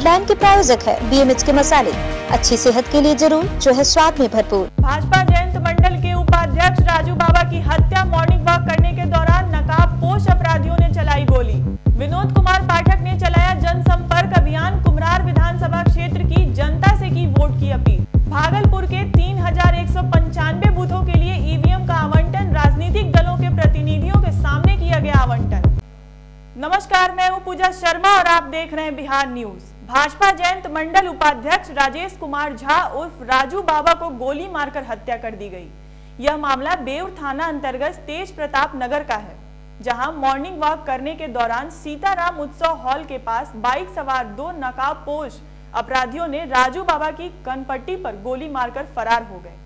Headline के प्रायोजक है बीएमएच के मसाले, अच्छी सेहत के लिए जरूर, जो है स्वाद में भरपूर। भाजपा जयंत मंडल के उपाध्यक्ष राजू बाबा की हत्या, मॉर्निंग वॉक करने के दौरान नकाबपोश अपराधियों ने चलाई गोली। विनोद कुमार पाठक ने चलाया जनसंपर्क अभियान, कुम्हरार विधानसभा क्षेत्र की जनता से की वोट की अपील। भागलपुर के 3195 बूथों के लिए ईवीएम का आवंटन, राजनीतिक दलों के प्रतिनिधियों के सामने किया गया आवंटन। नमस्कार, मैं हूं पूजा शर्मा और आप देख रहे हैं बिहार न्यूज। भाजपा जयंत मंडल उपाध्यक्ष राजेश कुमार झा उर्फ राजू बाबा को गोली मारकर हत्या कर दी गई। यह मामला बेवर थाना अंतर्गत तेज प्रताप नगर का है, जहां मॉर्निंग वॉक करने के दौरान सीताराम उत्सव हॉल के पास बाइक सवार दो नकाबपोश अपराधियों ने राजू बाबा की कनपट्टी पर गोली मारकर फरार हो गए।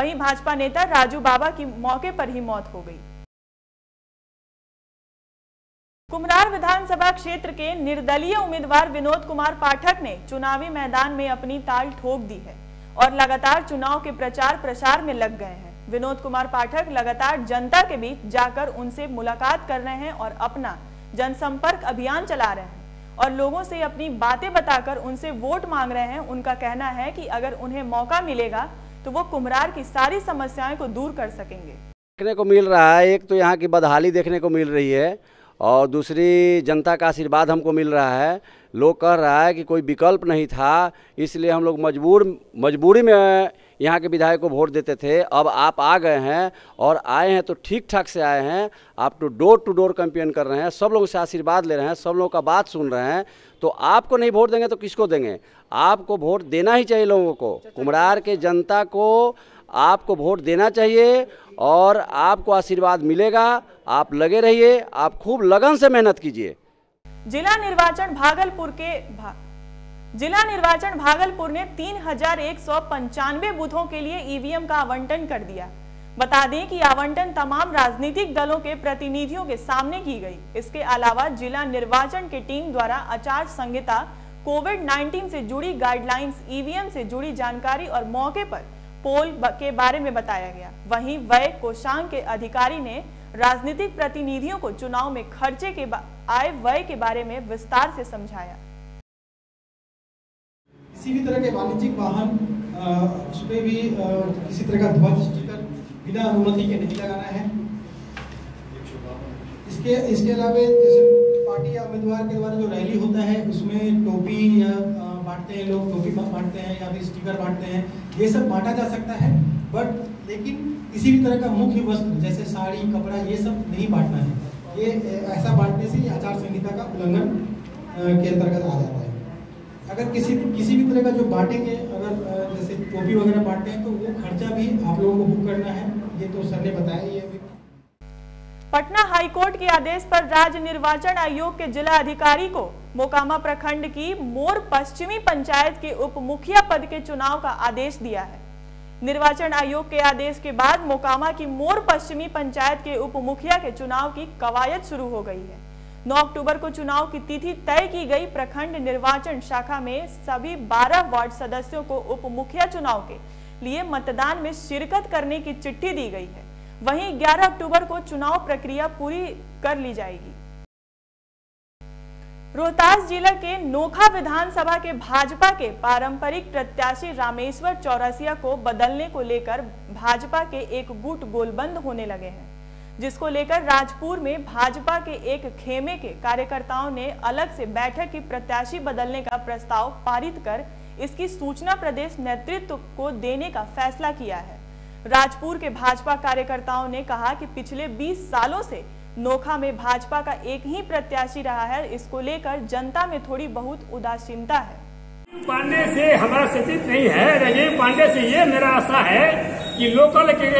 वहीं भाजपा नेता राजू बाबा की मौके पर ही मौत हो गई। कुम्हरार विधानसभा क्षेत्र के निर्दलीय उम्मीदवार विनोद कुमार पाठक ने चुनावी मैदान में अपनी ताल ठोक दी है और लगातार चुनाव के प्रचार प्रसार में लग गए हैं। विनोद कुमार पाठक लगातार जनता के बीच जाकर उनसे मुलाकात कर रहे हैं और अपना जनसंपर्क अभियान चला रहे हैं और लोगों से अपनी बातें बताकर उनसे वोट मांग रहे हैं। उनका कहना है कि अगर उन्हें मौका मिलेगा तो वो कुम्हरार की सारी समस्याएं को दूर कर सकेंगे। देखने को मिल रहा है, एक तो यहाँ की बदहाली देखने को मिल रही है और दूसरी जनता का आशीर्वाद हमको मिल रहा है। लोग कह रहा है कि कोई विकल्प नहीं था, इसलिए हम लोग मजबूरी में यहाँ के विधायक को वोट देते थे। अब आप आ गए हैं और आए हैं तो ठीक ठाक से आए हैं। आप टू डोर कैंपेन कर रहे हैं, सब लोगों से आशीर्वाद ले रहे हैं, सब लोगों का बात सुन रहे हैं। तो आपको नहीं वोट देंगे तो किसको देंगे? आपको वोट देना ही चाहिए लोगों को। कुम्हरार के जनता को आपको वोट देना चाहिए और आपको आशीर्वाद मिलेगा। आप लगे रहिए, आप खूब लगन से मेहनत कीजिए। जिला निर्वाचन भागलपुर ने 3195 बूथों के लिए ईवीएम का आवंटन कर दिया। बता दें कि आवंटन तमाम राजनीतिक दलों के प्रतिनिधियों के सामने की गई। इसके अलावा जिला निर्वाचन की टीम द्वारा आचार संहिता, कोविड-19 से जुड़ी गाइडलाइंस, ईवीएम से जुड़ी जानकारी और मौके पर पोल के बारे में बताया गया। वहीं व्यय कोषांग के अधिकारी ने राजनीतिक प्रतिनिधियों को चुनाव में खर्चे के आय व्यय के बारे में विस्तार से समझाया। किसी भी तरह के वाणिज्यिक वाहन उसमें भी किसी तरह का ध्वज स्टिकर बिना अनुमति के नहीं लगाना है। इसके अलावा जैसे पार्टी या उम्मीदवार के द्वारा जो रैली होता है उसमें टोपी बांटते हैं लोग, टोपी बांटते हैं या फिर स्टिकर बांटते हैं, ये सब बांटा जा सकता है। बट लेकिन किसी भी तरह का मुख्य वस्त्र जैसे साड़ी, कपड़ा, ये सब नहीं बांटना है। ये ऐसा बांटने से आचार संहिता का उल्लंघन के अंतर्गत आ जाता है। अगर किसी भी तरह का जो बांटेंगे, अगर जैसे टोपी वगैरह बांटते हैं तो वो खर्चा भी आप लोगों को बुक करना है, ये तो सर ने बताया। ये पटना हाईकोर्ट के आदेश पर राज्य निर्वाचन आयोग के जिला अधिकारी को मोकामा प्रखंड की मोर पश्चिमी पंचायत के उप मुखिया पद के चुनाव का आदेश दिया है। निर्वाचन आयोग के आदेश के बाद मोकामा की मोर पश्चिमी पंचायत के उप मुखिया के चुनाव की कवायद शुरू हो गई है। 9 अक्टूबर को चुनाव की तिथि तय की गई। प्रखंड निर्वाचन शाखा में सभी 12 वार्ड सदस्यों को उप मुखिया चुनाव के लिए मतदान में शिरकत करने की चिट्ठी दी गई है। वहीं 11 अक्टूबर को चुनाव प्रक्रिया पूरी कर ली जाएगी। रोहतास जिला के नोखा विधानसभा के भाजपा के पारंपरिक प्रत्याशी रामेश्वर चौरसिया को बदलने को लेकर भाजपा के एक गुट गोलबंद होने लगे हैं, जिसको लेकर राजपुर में भाजपा के एक खेमे के कार्यकर्ताओं ने अलग से बैठक की प्रत्याशी बदलने का प्रस्ताव पारित कर इसकी सूचना प्रदेश नेतृत्व को देने का फैसला किया है। राजपुर के भाजपा कार्यकर्ताओं ने कहा कि पिछले 20 सालों से नोखा में भाजपा का एक ही प्रत्याशी रहा है, इसको लेकर जनता में थोड़ी बहुत उदासीनता है। पांडे से हमारा चिंतित नहीं है, राजीव पांडे से ये मेरा आशा है कि लोकल के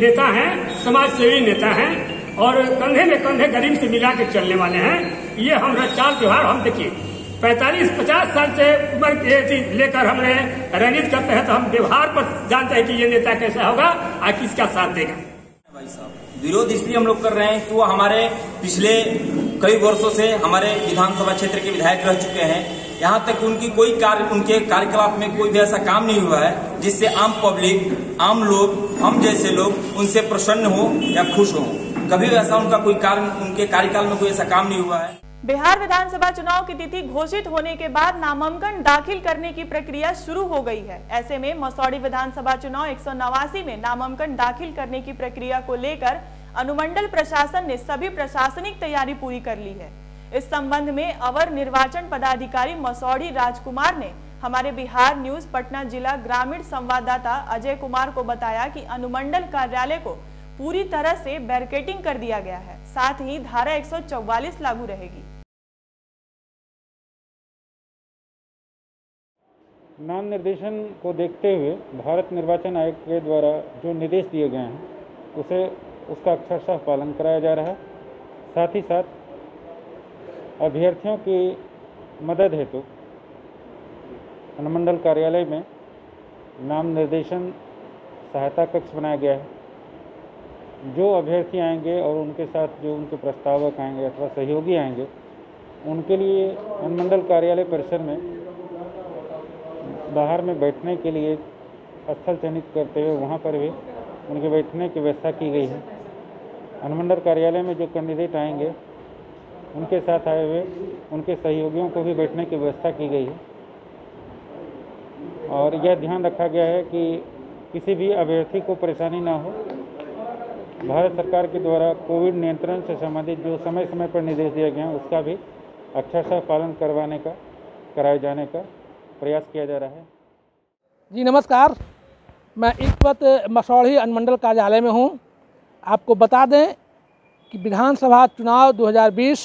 नेता हैं, समाज सेवी नेता हैं और कंधे में कंधे गरीब से मिला के चलने वाले हैं। ये हमारा चाल त्योहार। हम देखिए 45-50 साल से उम्र के लेकर हमने रणनीति करते हैं तो हम व्यवहार पर जानते हैं कि ये नेता कैसा होगा और किसका साथ देगा। भाई साहब, विरोध इसलिए हम लोग कर रहे हैं कि वो हमारे पिछले कई वर्षों से हमारे विधानसभा क्षेत्र के विधायक रह चुके हैं। यहाँ तक उनकी कोई कार्य, उनके कार्यकलाप में कोई भी ऐसा काम नहीं हुआ है जिससे आम पब्लिक, आम लोग, हम जैसे लोग उनसे प्रसन्न हो या खुश हो। कभी ऐसा उनका कोई कार्य, उनके कार्यकाल में कोई ऐसा काम नहीं हुआ है। बिहार विधानसभा चुनाव की तिथि घोषित होने के बाद नामांकन दाखिल करने की प्रक्रिया शुरू हो गई है। ऐसे में मसौड़ी विधानसभा चुनाव 189 में नामांकन दाखिल करने की प्रक्रिया को लेकर अनुमंडल प्रशासन ने सभी प्रशासनिक तैयारी पूरी कर ली है। इस संबंध में अवर निर्वाचन पदाधिकारी मसौड़ी राजकुमार ने हमारे बिहार न्यूज पटना जिला ग्रामीण संवाददाता अजय कुमार को बताया कि अनुमंडल कार्यालय को पूरी तरह से बैरिकेडिंग कर दिया गया है, साथ ही धारा 144 लागू रहेगी। नाम निर्देशन को देखते हुए भारत निर्वाचन आयोग के द्वारा जो निर्देश दिए गए हैं उसका अक्षरशः पालन कराया जा रहा है। साथ ही साथ अभ्यर्थियों की मदद हेतु अनुमंडल कार्यालय में नाम निर्देशन सहायता कक्ष बनाया गया है। जो अभ्यर्थी आएंगे और उनके साथ जो उनके प्रस्तावक आएंगे अथवा सहयोगी आएंगे उनके लिए अनुमंडल कार्यालय परिसर में बाहर में बैठने के लिए स्थल चयनित करते हुए वहाँ पर भी उनके बैठने की व्यवस्था की गई है। अनुमंडल कार्यालय में जो कैंडिडेट आएंगे उनके साथ आए हुए उनके सहयोगियों को भी बैठने की व्यवस्था की गई है और यह ध्यान रखा गया है कि किसी भी अभ्यर्थी को परेशानी ना हो। भारत सरकार के द्वारा कोविड नियंत्रण से संबंधित जो समय समय पर निर्देश दिए गए हैं उसका भी अक्षरशः पालन कराए जाने का प्रयास किया जा रहा है। जी नमस्कार, मैं इस वक्त मसौड़ी अनुमंडल कार्यालय में हूँ। आपको बता दें कि विधानसभा चुनाव 2020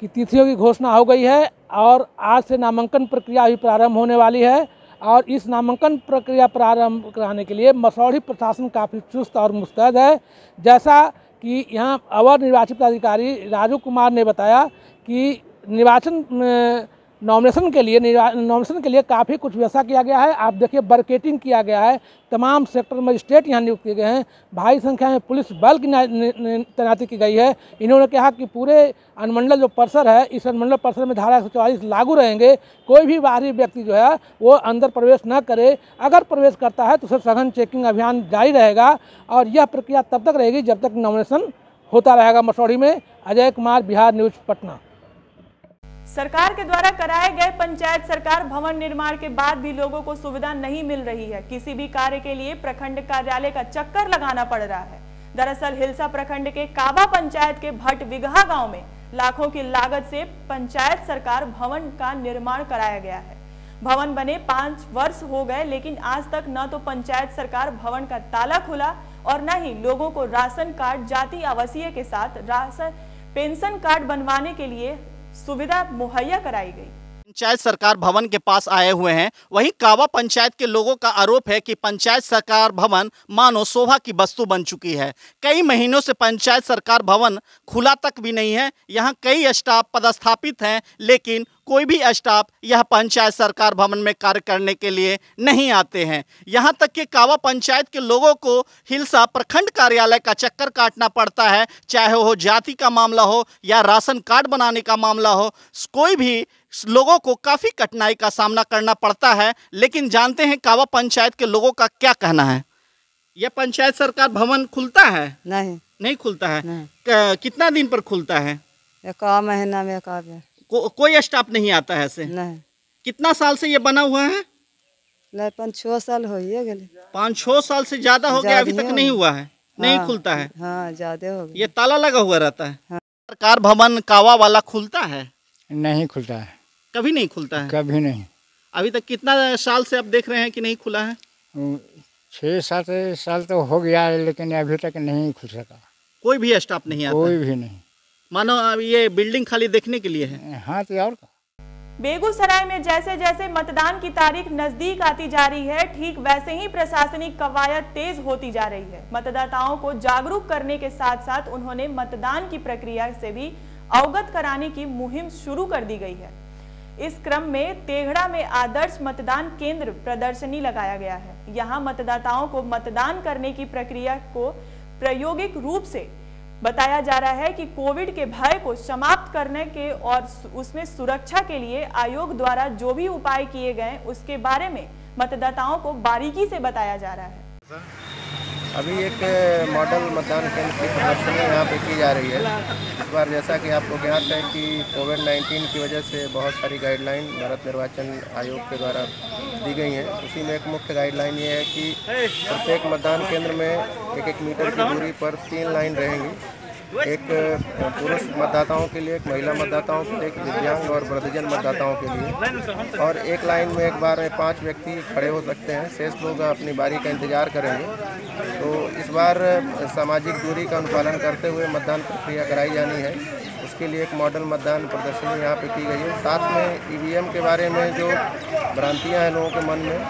की तिथियों की घोषणा हो गई है और आज से नामांकन प्रक्रिया भी प्रारंभ होने वाली है और इस नामांकन प्रक्रिया प्रारंभ कराने के लिए मसौड़ी प्रशासन काफ़ी चुस्त और मुस्तैद है। जैसा कि यहाँ अवर निर्वाचित अधिकारी राजू कुमार ने बताया कि नॉमिनेशन के लिए काफ़ी कुछ व्यवस्था किया गया है। आप देखिए बैरिकेटिंग किया गया है, तमाम सेक्टर मजिस्ट्रेट यहाँ नियुक्त किए गए हैं, भारी संख्या में पुलिस बल की तैनाती की गई है। इन्होंने कहा कि पूरे अनुमंडल जो परिसर है इस अनुमंडल परिसर में धारा 144 लागू रहेंगे। कोई भी बाहरी व्यक्ति जो है वो अंदर प्रवेश न करे, अगर प्रवेश करता है तो उसे सघन चेकिंग अभियान जारी रहेगा और यह प्रक्रिया तब तक रहेगी जब तक नॉमिनेशन होता रहेगा। मसौड़ी में अजय कुमार, बिहार न्यूज, पटना। सरकार के द्वारा कराए गए पंचायत सरकार भवन निर्माण के बाद भी लोगों को सुविधा नहीं मिल रही है। किसी भी कार्य के लिए प्रखंड कार्यालय का चक्कर लगाना पड़ रहा है। दरअसल हिलसा प्रखंड के काबा पंचायत के भट्टविगहा गांव में लाखों की लागत से पंचायत सरकार भवन का निर्माण कराया गया है। भवन बने 5 वर्ष हो गए, लेकिन आज तक न तो पंचायत सरकार भवन का ताला खुला और न ही लोगों को राशन कार्ड, जाति आवासीय के साथ राशन पेंशन कार्ड बनवाने के लिए सुविधा मुहैया कराई गई। पंचायत सरकार भवन के पास आए हुए हैं। वहीं काबा पंचायत के लोगों का आरोप है कि पंचायत सरकार भवन मानो शोभा की वस्तु बन चुकी है। कई महीनों से पंचायत सरकार भवन खुला तक भी नहीं है। यहां कई स्टाफ पदस्थापित हैं, लेकिन कोई भी स्टाफ यह पंचायत सरकार भवन में कार्य करने के लिए नहीं आते हैं। यहाँ तक कि काबा पंचायत के लोगों को हिलसा प्रखंड कार्यालय का चक्कर काटना पड़ता है, चाहे वो जाति का मामला हो या राशन कार्ड बनाने का मामला हो। कोई भी लोगों को काफ़ी कठिनाई का सामना करना पड़ता है। लेकिन जानते हैं काबा पंचायत के लोगों का क्या कहना है। यह पंचायत सरकार भवन खुलता है? नहीं खुलता है। कितना दिन पर खुलता है? एक महीना में। कोई स्टाफ नहीं आता है ऐसे? नहीं। कितना साल से ये बना हुआ है? नहीं, 5-6 साल हो गए। 5-6 साल से ज्यादा हो गया, अभी तक नहीं हुआ है। नहीं खुलता है? हाँ, ज्यादा हो गया। ये ताला लगा हुआ रहता है। हाँ। सरकार भवन कावा वाला खुलता है? नहीं खुलता है। कभी नहीं खुलता है? कभी नहीं। अभी तक कितना साल से आप देख रहे हैं कि नहीं खुला है? 6-7 साल तो हो गया है, लेकिन अभी तक नहीं खुल सका। कोई भी स्टाफ नहीं आता? कोई भी नहीं। मानो अब ये बिल्डिंग खाली देखने के लिए है। हाँ, तो और बेगूसराय में जैसे जैसे मतदान की तारीख नजदीक आती जा रही है, ठीक वैसे ही प्रशासनिक कवायद तेज होती जा रही है। मतदाताओं को जागरूक करने के साथ साथ उन्होंने मतदान की प्रक्रिया से भी अवगत कराने की मुहिम शुरू कर दी गई है। इस क्रम में तेघड़ा में आदर्श मतदान केंद्र प्रदर्शनी लगाया गया है। यहाँ मतदाताओं को मतदान करने की प्रक्रिया को प्रायोगिक रूप से बताया जा रहा है कि कोविड के भय को समाप्त करने के और उसमें सुरक्षा के लिए आयोग द्वारा जो भी उपाय किए गए उसके बारे में मतदाताओं को बारीकी से बताया जा रहा है। अभी एक मॉडल मतदान केंद्र की प्रदर्शनी यहाँ पे की जा रही है। इस बार जैसा कि आपको ज्ञात है कि कोविड-19 की वजह से बहुत सारी गाइडलाइन भारत निर्वाचन आयोग के द्वारा दी गई हैं। उसी में एक मुख्य गाइडलाइन ये है कि प्रत्येक मतदान केंद्र में एक एक मीटर की दूरी पर 3 लाइन रहेंगी, एक पुरुष मतदाताओं के लिए, एक महिला मतदाताओं के लिए, एक दिव्यांग और वृद्धजन मतदाताओं के लिए। और एक लाइन में एक बार में 5 व्यक्ति खड़े हो सकते हैं, शेष लोग अपनी बारी का इंतजार करेंगे। तो इस बार सामाजिक दूरी का अनुपालन करते हुए मतदान प्रक्रिया कराई जानी है, उसके लिए एक मॉडल मतदान प्रदर्शनी यहाँ पे की गई है। साथ में ईवीएम के बारे में जो भ्रांतियाँ हैं लोगों के मन में,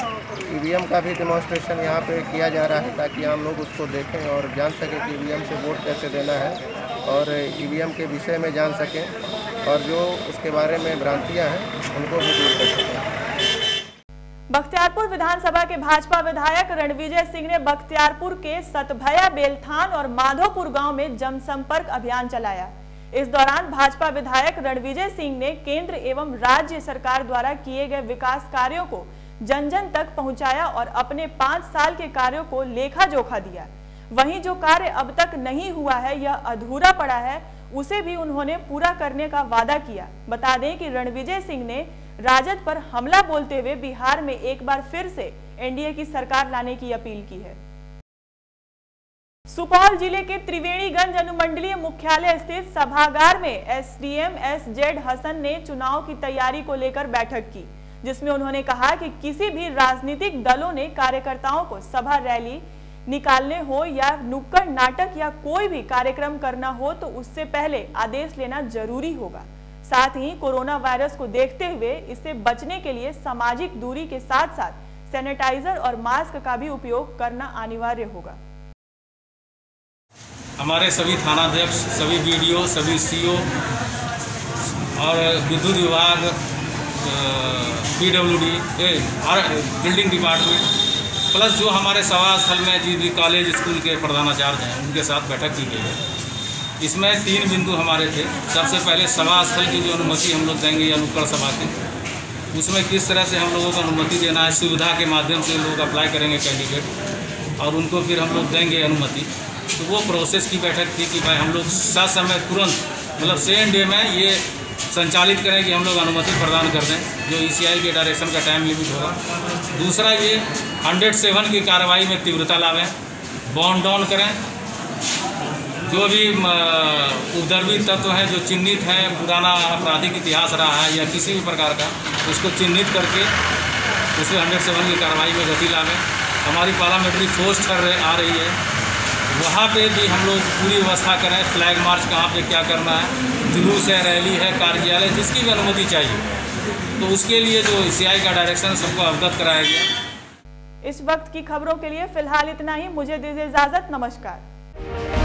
ईवीएम का भी डेमोन्स्ट्रेशन यहाँ पे किया जा रहा है ताकि आम लोग उसको देखें और जान सकें कि ईवीएम से वोट कैसे देना है और ईवीएम के विषय में जान सकें और जो उसके बारे में भ्रांतियाँ हैं उनको भी दूर कर सकें। बख्तियारपुर विधानसभा के भाजपा विधायक रणविजय सिंह ने बख्तियारपुर के सतभया, बेलथान और माधोपुर गांव में जनसंपर्क अभियान चलाया। इस दौरान भाजपा विधायक रणविजय सिंह ने केंद्र एवं राज्य सरकार द्वारा किए गए विकास कार्यों को जन जन तक पहुंचाया और अपने 5 साल के कार्यों को लेखा जोखा दिया। वहीं जो कार्य अब तक नहीं हुआ है, यह अधूरा पड़ा है, उसे भी उन्होंने पूरा करने का वादा किया। बता दें कि रणविजय सिंह ने राजद पर हमला बोलते हुए बिहार में एक बार फिर से एनडीए की सरकार लाने की अपील की है। सुपौल जिले के त्रिवेणीगंज अनुमंडलीय मुख्यालय स्थित सभागार में एसडीएम एसजेड हसन ने चुनाव की तैयारी को लेकर बैठक की, जिसमें उन्होंने कहा कि किसी भी राजनीतिक दलों ने कार्यकर्ताओं को सभा, रैली निकालने हो या नुक्कड़ नाटक या कोई भी कार्यक्रम करना हो तो उससे पहले आदेश लेना जरूरी होगा। साथ ही कोरोना वायरस को देखते हुए इससे बचने के लिए सामाजिक दूरी के साथ साथ सैनिटाइजर और मास्क का भी उपयोग करना अनिवार्य होगा। हमारे सभी थानाध्यक्ष, सभी बीडीओ, सभी सीओ और विद्युत विभाग, पीडब्ल्यूडी, बिल्डिंग डिपार्टमेंट प्लस जो हमारे सभा स्थल में जी कॉलेज स्कूल के प्रधानाचार्य हैं उनके साथ बैठक की गई है। इसमें 3 बिंदु हमारे थे। सबसे पहले सभा स्थल की जो अनुमति हम लोग देंगे या नुक्कड़ सभा की, उसमें किस तरह से हम लोगों को अनुमति देना है, सुविधा के माध्यम से लोग अप्लाई करेंगे कैंडिडेट और उनको फिर हम लोग देंगे अनुमति। तो वो प्रोसेस की बैठक थी कि भाई हम लोग ससमय तुरंत मतलब सेम डे में ये संचालित करें कि हम लोग अनुमति प्रदान कर दें, जो ECI के डायरेक्शन का टाइम लिमिट होगा। दूसरा ये 107 की कार्रवाई में तीव्रता लावें, बाउंड डाउन करें, जो भी उपद्रवी तत्व हैं, जो चिन्हित हैं, पुराना आपराधिक इतिहास रहा है या किसी भी प्रकार का, उसको चिन्हित करके उसमें 107 की कार्रवाई में गति लाएं। हमारी पैरामिलिट्री फोर्स आ रही है, वहाँ पे भी हम लोग पूरी व्यवस्था करें। फ्लैग मार्च कहाँ पे क्या करना है, जुलूस है, रैली है, कार्यालय जिसकी भी अनुमति चाहिए, तो उसके लिए जो ECI का डायरेक्शन सबको अवगत कराया गया। इस वक्त की खबरों के लिए फिलहाल इतना ही। मुझे दीजिए इजाज़त। नमस्कार।